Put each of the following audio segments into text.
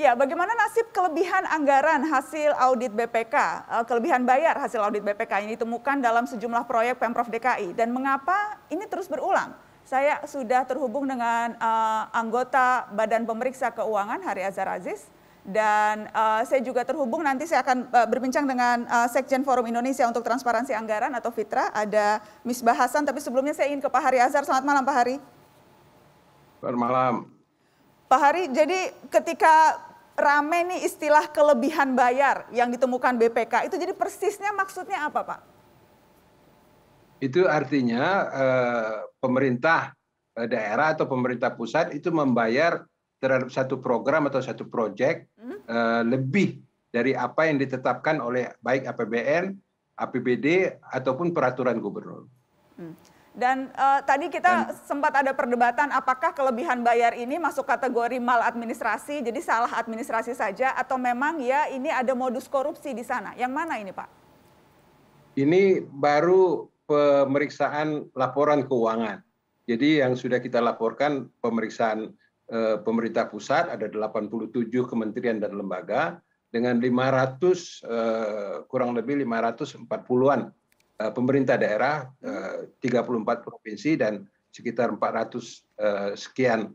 Ya, bagaimana nasib kelebihan anggaran hasil audit BPK, kelebihan bayar hasil audit BPK ini ditemukan dalam sejumlah proyek Pemprov DKI dan mengapa ini terus berulang? Saya sudah terhubung dengan anggota Badan Pemeriksa Keuangan Harry Azhar Azis dan saya juga terhubung nanti saya akan berbincang dengan Sekjen Forum Indonesia untuk Transparansi Anggaran atau Fitra, ada Misbah Hasan, tapi sebelumnya saya ingin ke Pak Harry Azhar. Selamat malam Pak Harry. Selamat malam. Pak Harry, jadi ketika rame nih istilah kelebihan bayar yang ditemukan BPK, itu jadi persisnya maksudnya apa Pak? Itu artinya pemerintah daerah atau pemerintah pusat itu membayar terhadap satu program atau satu proyek lebih dari apa yang ditetapkan oleh baik APBN, APBD, ataupun peraturan gubernur. Dan tadi kita sempat ada perdebatan apakah kelebihan bayar ini masuk kategori maladministrasi, jadi salah administrasi saja, atau memang ya ini ada modus korupsi di sana. Yang mana ini Pak? Ini baru pemeriksaan laporan keuangan. Jadi yang sudah kita laporkan pemeriksaan pemerintah pusat ada 87 kementerian dan lembaga dengan 540-an pemerintah daerah, 34 provinsi dan sekitar 400 sekian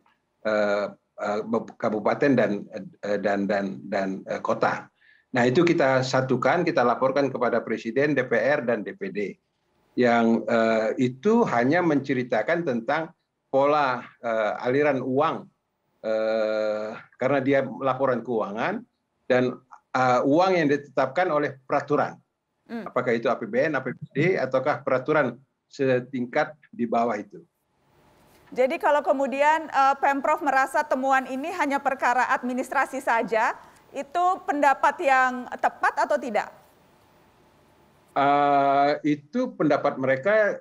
kabupaten dan kota. Nah, itu kita satukan, kita laporkan kepada Presiden, DPR dan DPD. Yang itu hanya menceritakan tentang pola aliran uang karena dia laporan keuangan dan uang yang ditetapkan oleh peraturan. Apakah itu APBN, APBD, ataukah peraturan setingkat di bawah itu? Jadi kalau kemudian Pemprov merasa temuan ini hanya perkara administrasi saja, itu pendapat yang tepat atau tidak? Itu pendapat mereka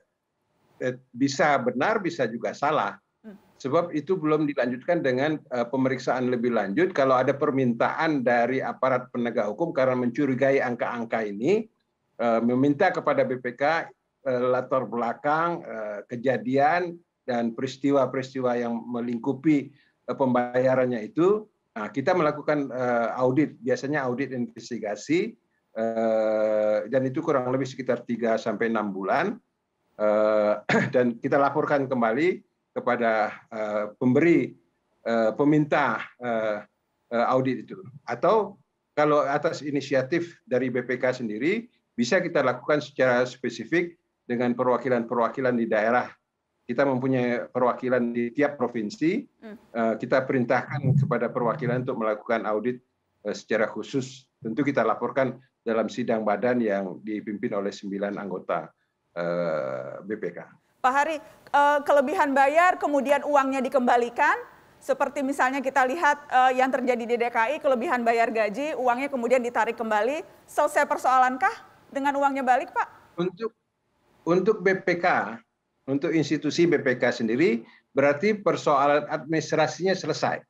bisa benar, bisa juga salah. Sebab itu belum dilanjutkan dengan pemeriksaan lebih lanjut. Kalau ada permintaan dari aparat penegak hukum karena mencurigai angka-angka ini, meminta kepada BPK latar belakang kejadian dan peristiwa-peristiwa yang melingkupi pembayarannya itu, nah, kita melakukan audit, biasanya audit investigasi, dan itu kurang lebih sekitar 3-6 bulan, dan kita laporkan kembali kepada peminta audit itu. Atau kalau atas inisiatif dari BPK sendiri, bisa kita lakukan secara spesifik dengan perwakilan-perwakilan di daerah. Kita mempunyai perwakilan di tiap provinsi, kita perintahkan kepada perwakilan untuk melakukan audit secara khusus. Tentu kita laporkan dalam sidang badan yang dipimpin oleh 9 anggota BPK. Pak Harry, kelebihan bayar kemudian uangnya dikembalikan, seperti misalnya kita lihat yang terjadi di DKI, kelebihan bayar gaji, uangnya kemudian ditarik kembali, selesai persoalankah dengan uangnya balik, Pak? Untuk BPK, untuk institusi BPK sendiri, berarti persoalan administrasinya selesai.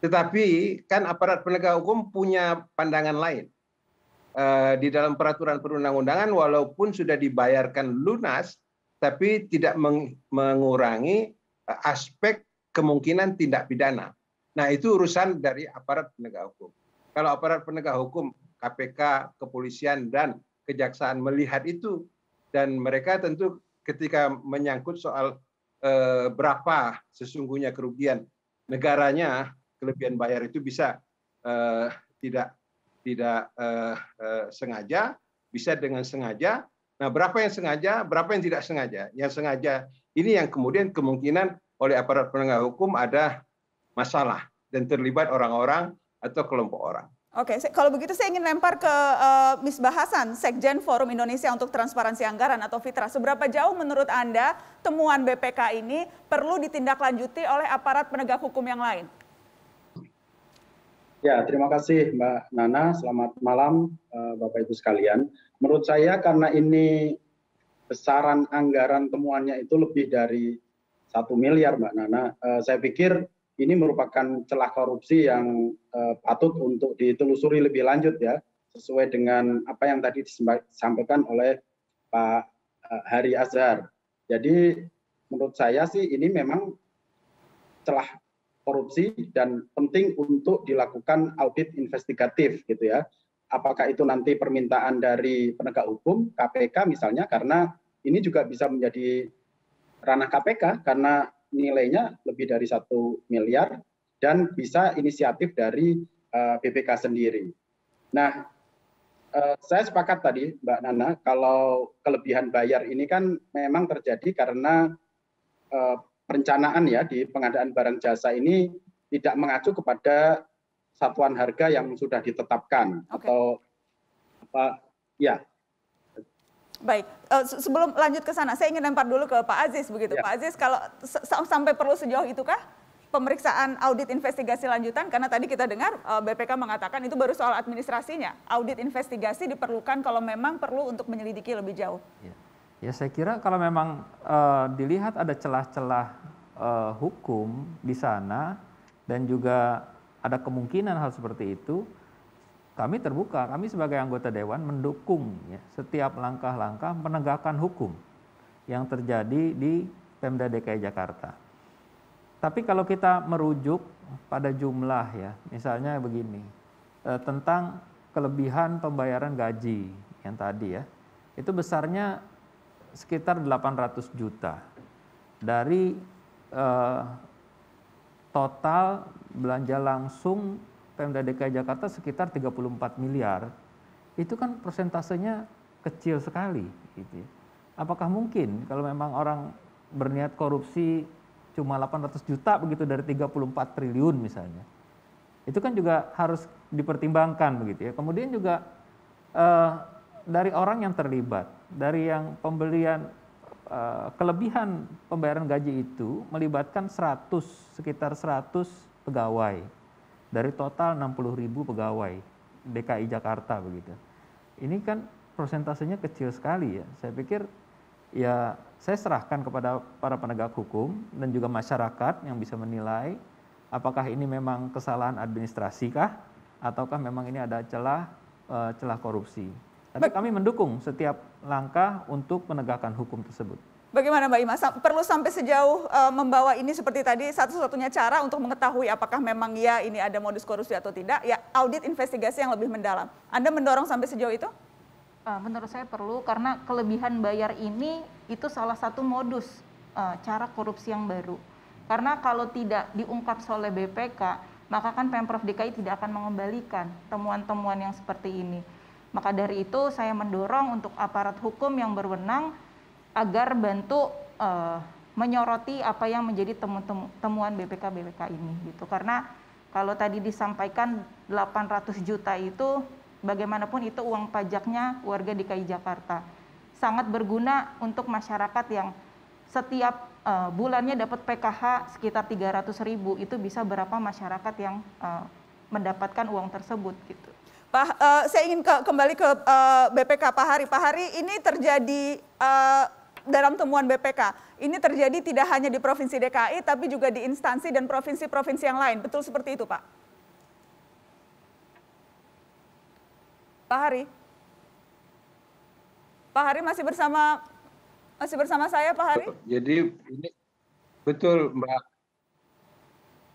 Tetapi kan aparat penegak hukum punya pandangan lain. Di dalam peraturan perundang-undangan, walaupun sudah dibayarkan lunas, tapi tidak mengurangi aspek kemungkinan tindak pidana. Nah, itu urusan dari aparat penegak hukum. Kalau aparat penegak hukum, KPK, kepolisian, dan kejaksaan melihat itu, dan mereka tentu ketika menyangkut soal berapa sesungguhnya kerugian negaranya, kelebihan bayar itu bisa tidak sengaja, bisa dengan sengaja. Nah, berapa yang sengaja, berapa yang tidak sengaja? Yang sengaja ini yang kemudian kemungkinan oleh aparat penegak hukum ada masalah dan terlibat orang-orang atau kelompok orang. Oke, kalau begitu saya ingin lempar ke Misbah Hasan, Sekjen Forum Indonesia untuk Transparansi Anggaran atau Fitra. Seberapa jauh menurut Anda temuan BPK ini perlu ditindaklanjuti oleh aparat penegak hukum yang lain? Ya, terima kasih Mbak Nana. Selamat malam Bapak-Ibu sekalian. Menurut saya karena ini besaran anggaran temuannya itu lebih dari 1 miliar Mbak Nana, saya pikir ini merupakan celah korupsi yang patut untuk ditelusuri lebih lanjut ya, sesuai dengan apa yang tadi disampaikan oleh Pak Harry Azhar. Jadi menurut saya sih ini memang celah korupsi dan penting untuk dilakukan audit investigatif gitu ya. Apakah itu nanti permintaan dari penegak hukum KPK misalnya, karena ini juga bisa menjadi ranah KPK karena nilainya lebih dari 1 miliar dan bisa inisiatif dari BPK sendiri. Nah, saya sepakat tadi Mbak Nana kalau kelebihan bayar ini kan memang terjadi karena perencanaan ya di pengadaan barang jasa ini tidak mengacu kepada satuan harga yang sudah ditetapkan atau apa ya. Baik, sebelum lanjut ke sana, saya ingin lempar dulu ke Pak Aziz begitu. Ya. Pak Aziz, kalau sampai perlu sejauh itukah pemeriksaan audit investigasi lanjutan? Karena tadi kita dengar BPK mengatakan itu baru soal administrasinya. Audit investigasi diperlukan kalau memang perlu untuk menyelidiki lebih jauh. Ya, ya saya kira kalau memang dilihat ada celah-celah hukum di sana dan juga ada kemungkinan hal seperti itu, kami terbuka, kami sebagai anggota Dewan mendukung ya, setiap langkah-langkah penegakan hukum yang terjadi di Pemda DKI Jakarta. Tapi kalau kita merujuk pada jumlah ya, misalnya begini, tentang kelebihan pembayaran gaji yang tadi ya, itu besarnya sekitar 800 juta dari total belanja langsung Pemda DKI Jakarta sekitar 34 miliar, itu kan persentasenya kecil sekali. Gitu. Apakah mungkin kalau memang orang berniat korupsi cuma 800 juta begitu dari 34 triliun misalnya, itu kan juga harus dipertimbangkan begitu ya. Kemudian juga dari orang yang terlibat, dari yang pembelian kelebihan pembayaran gaji itu melibatkan sekitar 100 pegawai. Dari total 60.000 pegawai DKI Jakarta begitu. Ini kan persentasenya kecil sekali ya. Saya pikir ya saya serahkan kepada para penegak hukum dan juga masyarakat yang bisa menilai apakah ini memang kesalahan administrasi kah ataukah memang ini ada celah korupsi. Tapi kami mendukung setiap langkah untuk penegakan hukum tersebut. Bagaimana Mbak Ima, perlu sampai sejauh membawa ini seperti tadi, satu-satunya cara untuk mengetahui apakah memang ya ini ada modus korupsi atau tidak, ya audit investigasi yang lebih mendalam. Anda mendorong sampai sejauh itu? Menurut saya perlu, karena kelebihan bayar ini itu salah satu modus cara korupsi yang baru. Karena kalau tidak diungkap oleh BPK, maka kan Pemprov DKI tidak akan mengembalikan temuan-temuan yang seperti ini. Maka dari itu saya mendorong untuk aparat hukum yang berwenang agar bantu menyoroti apa yang menjadi temuan BPK ini gitu. Karena kalau tadi disampaikan 800 juta itu bagaimanapun itu uang pajaknya warga DKI Jakarta. Sangat berguna untuk masyarakat yang setiap bulannya dapat PKH sekitar 300.000, itu bisa berapa masyarakat yang mendapatkan uang tersebut gitu. Pak, saya ingin kembali ke BPK Pak Hari. Pak Hari, ini terjadi dalam temuan BPK, ini terjadi tidak hanya di Provinsi DKI, tapi juga di instansi dan provinsi-provinsi yang lain. Betul seperti itu, Pak? Pak Hari? Pak Hari masih bersama saya, Pak Hari? Jadi, ini betul, Mbak.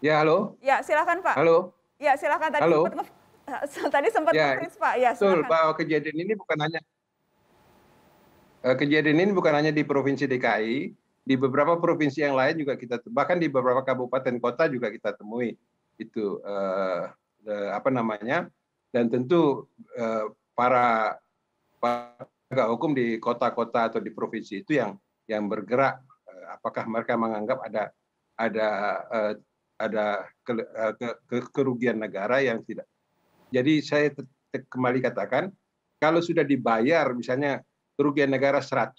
Ya, halo? Ya, silakan, Pak. Halo? Ya, silakan. Tadi sempat ya, nge-freeze, Pak. Ya, betul, silakan. Bahwa kejadian ini bukan hanya di Provinsi DKI, di beberapa provinsi yang lain juga kita, bahkan di beberapa kabupaten kota juga kita temui itu dan tentu para penegak hukum di kota-kota atau di provinsi itu yang bergerak, apakah mereka menganggap ada kerugian negara yang tidak. Jadi saya kembali katakan, kalau sudah dibayar misalnya kerugian negara 100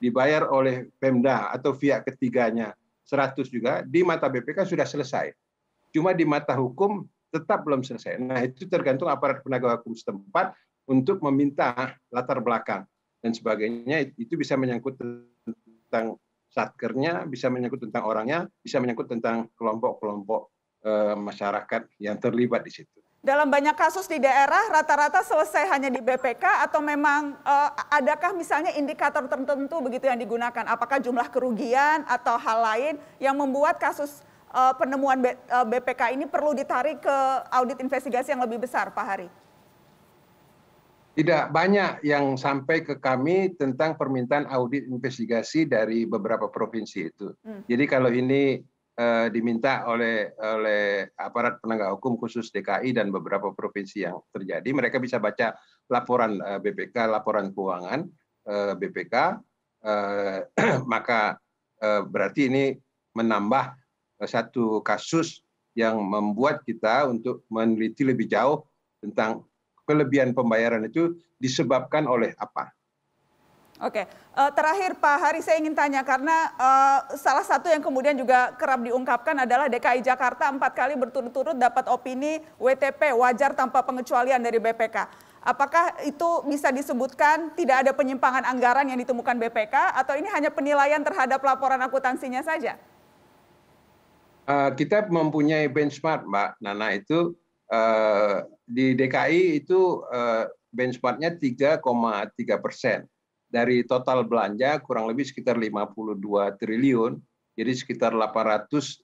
dibayar oleh Pemda atau pihak ketiganya 100 juga, di mata BPK sudah selesai. Cuma di mata hukum tetap belum selesai. Nah, itu tergantung aparat penegak hukum setempat untuk meminta latar belakang dan sebagainya. Itu bisa menyangkut tentang satkernya, bisa menyangkut tentang orangnya, bisa menyangkut tentang kelompok-kelompok masyarakat yang terlibat di situ. Dalam banyak kasus di daerah, rata-rata selesai hanya di BPK atau memang adakah misalnya indikator tertentu begitu yang digunakan? Apakah jumlah kerugian atau hal lain yang membuat kasus penemuan BPK ini perlu ditarik ke audit investigasi yang lebih besar, Pak Hari? Tidak, banyak yang sampai ke kami tentang permintaan audit investigasi dari beberapa provinsi itu. Jadi kalau ini diminta oleh aparat penegak hukum khusus DKI dan beberapa provinsi yang terjadi, mereka bisa baca laporan BPK, laporan keuangan BPK, maka berarti ini menambah satu kasus yang membuat kita untuk meneliti lebih jauh tentang kelebihan pembayaran itu disebabkan oleh apa. Oke, terakhir Pak Hari saya ingin tanya, karena salah satu yang kemudian juga kerap diungkapkan adalah DKI Jakarta 4 kali berturut-turut dapat opini WTP wajar tanpa pengecualian dari BPK. Apakah itu bisa disebutkan tidak ada penyimpangan anggaran yang ditemukan BPK, atau ini hanya penilaian terhadap laporan akuntansinya saja? Kita mempunyai benchmark, Mbak Nana, itu di DKI itu benchmarknya 3,3%. Dari total belanja kurang lebih sekitar 52 triliun, jadi sekitar 800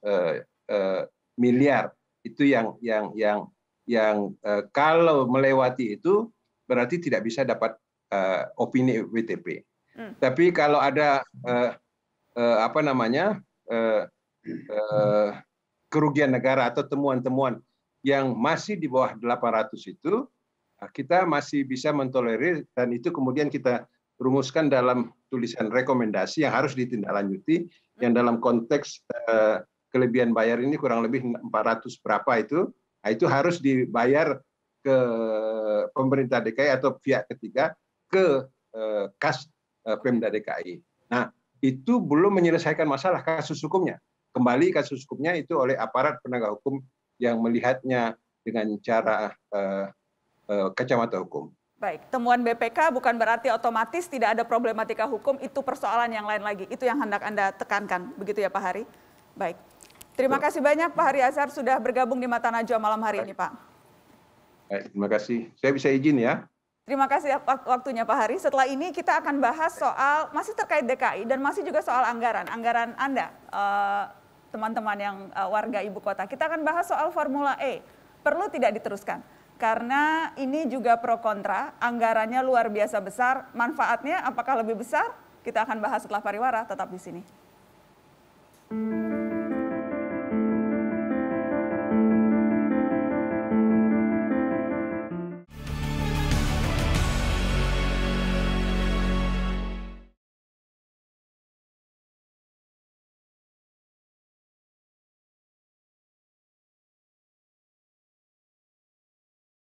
miliar. Itu yang kalau melewati itu berarti tidak bisa dapat opini WTP. Tapi kalau ada kerugian negara atau temuan-temuan yang masih di bawah 800 itu, kita masih bisa mentolerir, dan itu kemudian kita rumuskan dalam tulisan rekomendasi yang harus ditindaklanjuti, yang dalam konteks kelebihan bayar ini kurang lebih 400 berapa itu harus dibayar ke pemerintah DKI atau pihak ketiga ke kas Pemda DKI. Nah, itu belum menyelesaikan masalah kasus hukumnya. Kembali kasus hukumnya itu oleh aparat penegak hukum yang melihatnya dengan cara kacamata hukum. Baik, temuan BPK bukan berarti otomatis tidak ada problematika hukum, itu persoalan yang lain lagi. Itu yang hendak Anda tekankan, begitu ya Pak Hari? Baik, terima kasih banyak Pak Hari Azhar sudah bergabung di Mata Najwa malam hari ini, Pak. Baik, terima kasih. Saya bisa izin ya. Terima kasih waktunya Pak Hari. Setelah ini kita akan bahas soal, masih terkait DKI dan masih juga soal anggaran. Anggaran Anda, teman-teman yang warga ibu kota. Kita akan bahas soal Formula E. Perlu tidak diteruskan? Karena ini juga pro kontra, anggarannya luar biasa besar, manfaatnya apakah lebih besar? Kita akan bahas setelah pariwara, tetap di sini.